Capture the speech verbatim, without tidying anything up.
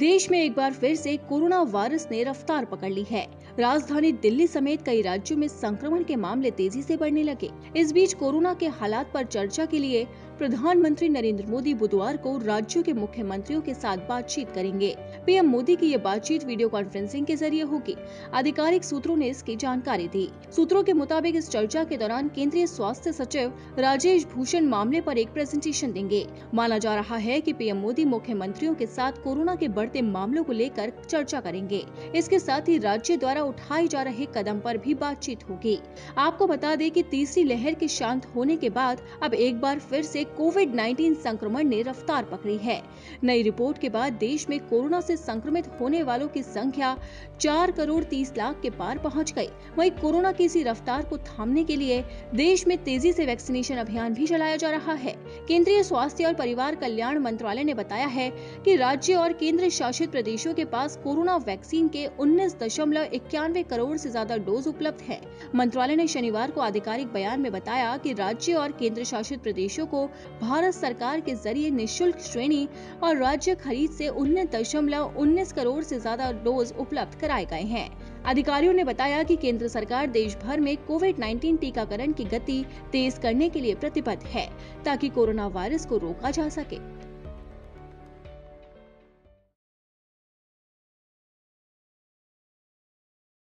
देश में एक बार फिर से कोरोना वायरस ने रफ्तार पकड़ ली है। राजधानी दिल्ली समेत कई राज्यों में संक्रमण के मामले तेजी से बढ़ने लगे। इस बीच कोरोना के हालात पर चर्चा के लिए प्रधानमंत्री नरेंद्र मोदी बुधवार को राज्यों के मुख्यमंत्रियों के साथ बातचीत करेंगे। पीएम मोदी की ये बातचीत वीडियो कॉन्फ्रेंसिंग के जरिए होगी। आधिकारिक सूत्रों ने इसकी जानकारी दी। सूत्रों के मुताबिक इस चर्चा के दौरान केंद्रीय स्वास्थ्य सचिव राजेश भूषण मामले पर एक प्रेजेंटेशन देंगे। माना जा रहा है कि पीएम मोदी मुख्यमंत्रियों के साथ कोरोना के बढ़ते मामलों को लेकर चर्चा करेंगे। इसके साथ ही राज्य द्वारा उठाए जा रहे कदम पर भी बातचीत होगी। आपको बता दें कि तीसरी लहर के शांत होने के बाद अब एक बार फिर से कोविड नाइन्टीन संक्रमण ने रफ्तार पकड़ी है। नई रिपोर्ट के बाद देश में कोरोना से संक्रमित होने वालों की संख्या चार करोड़ तीस लाख के पार पहुंच गई। वहीं कोरोना की इसी रफ्तार को थामने के लिए देश में तेजी से वैक्सीनेशन अभियान भी चलाया जा रहा है। केंद्रीय स्वास्थ्य और परिवार कल्याण मंत्रालय ने बताया है कि राज्य और केंद्र शासित प्रदेशों के पास कोरोना वैक्सीन के उन्नीस दशमलव इक्यानवे करोड़ से ज्यादा डोज उपलब्ध है। मंत्रालय ने शनिवार को आधिकारिक बयान में बताया कि राज्य और केंद्र शासित प्रदेशों को भारत सरकार के जरिए निःशुल्क श्रेणी और राज्य खरीद से उन्नीस दशमलव उन्नीस करोड़ से ज्यादा डोज उपलब्ध कराए गए हैं। अधिकारियों ने बताया कि केंद्र सरकार देश भर में कोविड नाइन्टीन टीकाकरण की गति तेज करने के लिए प्रतिबद्ध है ताकि कोरोना वायरस को रोका जा सके।